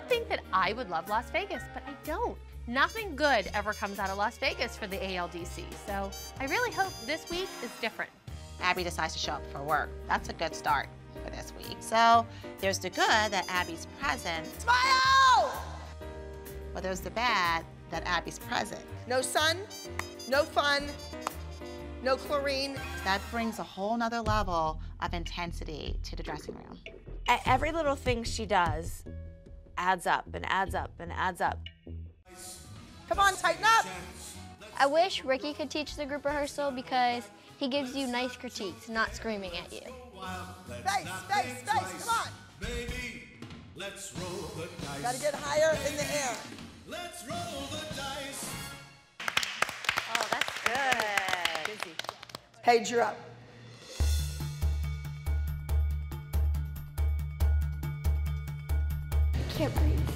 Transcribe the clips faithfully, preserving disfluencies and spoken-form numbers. would think that I would love Las Vegas, but I don't. Nothing good ever comes out of Las Vegas for the A L D C, so I really hope this week is different. Abby decides to show up for work. That's a good start for this week. So there's the good that Abby's present. Smile! Well, there's the bad that Abby's present. No sun, no fun, no chlorine. That brings a whole nother level of intensity to the dressing room. Every little thing she does adds up and adds up and adds up. Come on, tighten up! I wish Ricky could teach the group rehearsal because he gives you nice critiques, not screaming at you. Face, face, face, come on! Baby, let's roll the dice. Gotta get higher in the air. Let's roll the dice. Oh, that's good. Busy. Paige, you're up. I can't breathe.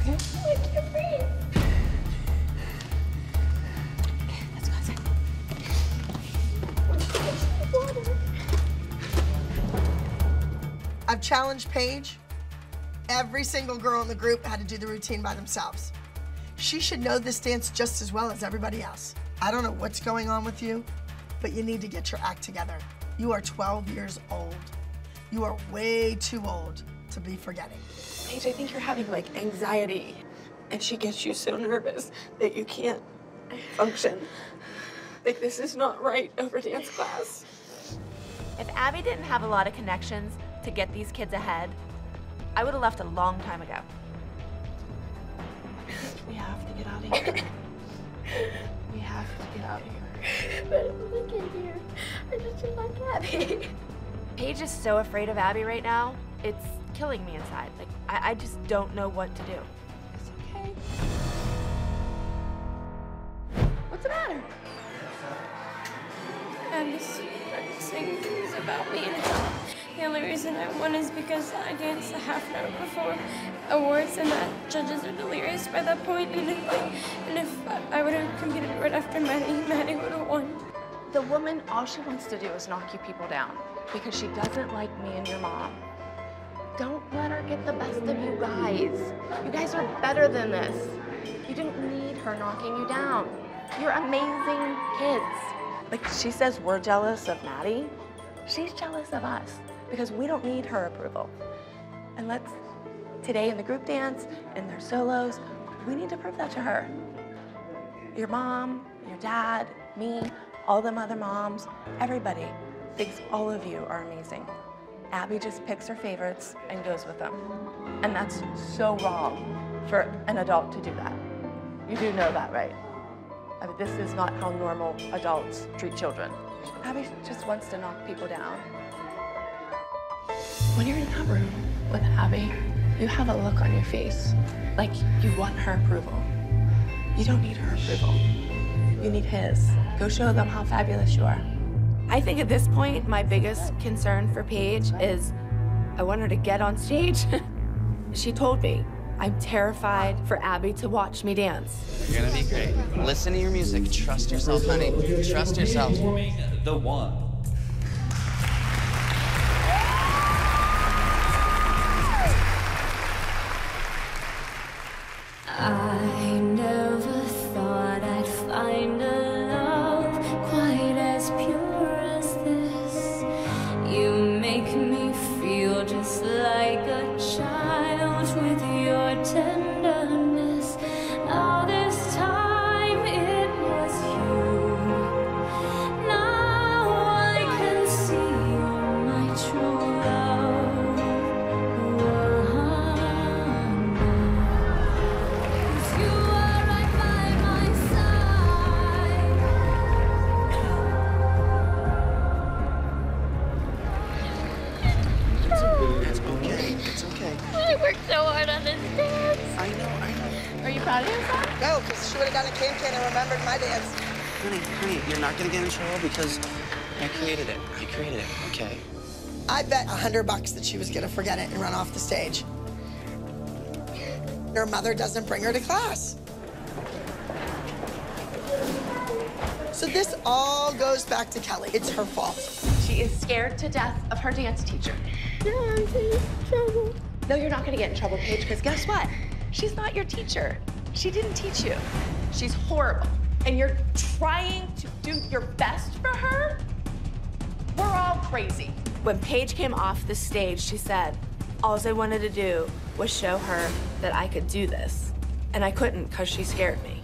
Okay? I can't breathe. I've challenged Paige. Every single girl in the group had to do the routine by themselves. She should know this dance just as well as everybody else. I don't know what's going on with you, but you need to get your act together. You are twelve years old. You are way too old to be forgetting. Paige, I think you're having like anxiety, and she gets you so nervous that you can't function. Like, this is not right over dance class. If Abby didn't have a lot of connections to get these kids ahead, I would have left a long time ago. We have to get out of here. We have to get out of here. But if I get here, I just feel like Abby. Paige is so afraid of Abby right now, it's killing me inside. Like, I, I just don't know what to do. It's okay. What's the matter? I'm just, I'm just saying things about me. The only reason I won is because I danced a half note before awards, and that judges are delirious by that point. And if, like, and if I, I would have competed right after Maddie, Maddie would have won. The woman, all she wants to do is knock you people down because she doesn't like me and your mom. Don't let her get the best of you guys. You guys are better than this. You don't need her knocking you down. You're amazing kids. Like, she says we're jealous of Maddie. She's jealous of us because we don't need her approval. And let's, today in the group dance, in their solos, we need to prove that to her. Your mom, your dad, me, all them other moms, everybody thinks all of you are amazing. Abby just picks her favorites and goes with them. And that's so wrong for an adult to do that. You do know that, right? I mean, this is not how normal adults treat children. Abby just wants to knock people down. When you're in that room with Abby, you have a look on your face like you want her approval. You don't need her approval. You need his. Go show them how fabulous you are. I think at this point, my biggest concern for Paige is I want her to get on stage. She told me. I'm terrified for Abby to watch me dance. You're gonna be great. Listen to your music. Trust yourself, honey. Trust yourself. Forming the one. I never thought I'd find a love quite as pure as this. You make me feel just like a child with you. Tenderness. All this time it was you. Now I can see you're my true love. 'Cause you are right by my side. It's okay. It's okay. I worked so hard on this day. I know, I know. Are you proud of yourself? No, because she would have gotten a can-can and remembered my dance. Honey, honey, you're not going to get in trouble because I created it. I created it, okay? I bet a hundred bucks that she was going to forget it and run off the stage. Her mother doesn't bring her to class. So this all goes back to Kelly. It's her fault. She is scared to death of her dance teacher. Yeah, I'm in trouble. No, you're not going to get in trouble, Paige, because guess what? She's not your teacher. She didn't teach you. She's horrible. And you're trying to do your best for her? We're all crazy. When Paige came off the stage, she said, all I wanted to do was show her that I could do this. And I couldn't because she scared me.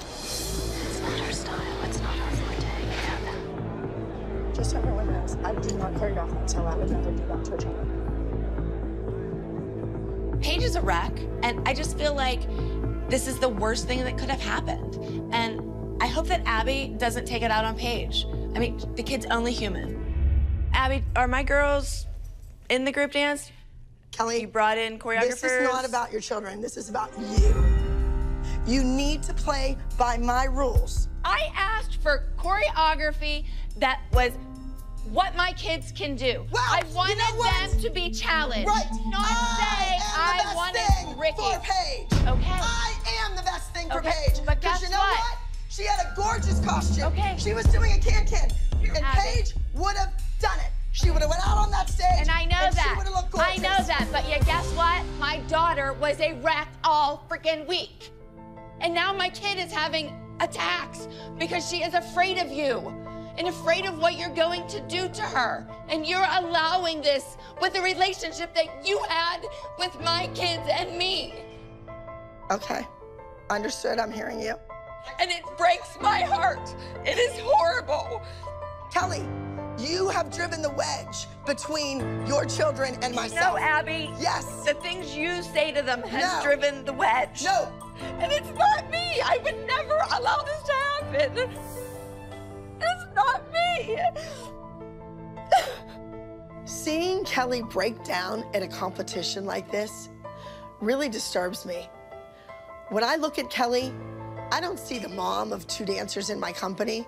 It's not her style. It's not her forte. Yeah. Just so everyone knows, I did not choreograph that, so I would never do that to a child. Paige is a wreck, and I just feel like this is the worst thing that could have happened. And I hope that Abby doesn't take it out on Paige. I mean, the kid's only human. Abby, are my girls in the group dance? Kelly, you brought in choreographers? This is not about your children. This is about you. You need to play by my rules. I asked for choreography that was what my kids can do. Well, I wanted you know them to be challenged. Right. Not I say I the best wanted thing Ricky. For Paige. Okay. I am the best thing okay. for Paige. But guess you know what? what? She had a gorgeous costume. Okay. She was doing a can-can, and Abby. Paige would have done it. She would have went out on that stage, and I know and that. She would have looked gorgeous. I know that, but yeah, guess what? My daughter was a wreck all freaking week, and now my kid is having attacks because she is afraid of you and afraid of what you're going to do to her, and you're allowing this with the relationship that you had with my kids and me. Okay, understood. I'm hearing you. And it breaks my heart. It is horrible. Kelly, you have driven the wedge between your children and myself. No, Abby. Yes. The things you say to them has no. driven the wedge. No. And it's not me. I would never allow this to happen. It's not me. Seeing Kelly break down at a competition like this really disturbs me. When I look at Kelly, I don't see the mom of two dancers in my company.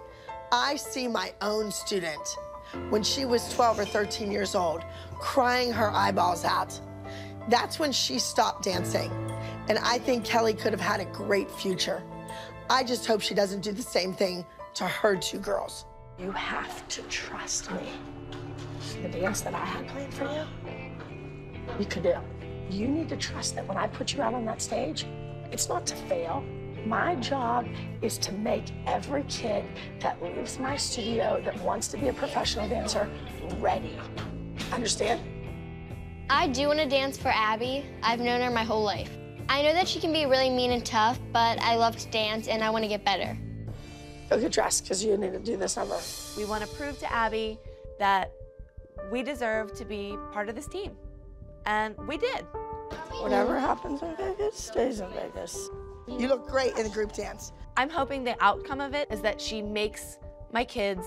I see my own student when she was twelve or thirteen years old, crying her eyeballs out. That's when she stopped dancing. And I think Kelly could have had a great future. I just hope she doesn't do the same thing to her two girls. You have to trust me. The dance that I had planned for you, you could do. You need to trust that when I put you out on that stage, it's not to fail. My job is to make every kid that leaves my studio that wants to be a professional dancer ready. Understand? I do want to dance for Abby. I've known her my whole life. I know that she can be really mean and tough, but I love to dance and I want to get better. Go get dressed because you need to do this summer. We want to prove to Abby that we deserve to be part of this team. And we did. Whatever happens in Vegas stays in Vegas. You look great in a group dance. I'm hoping the outcome of it is that she makes my kids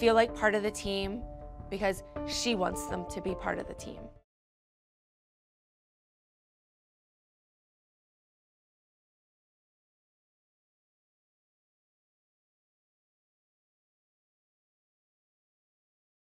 feel like part of the team because she wants them to be part of the team.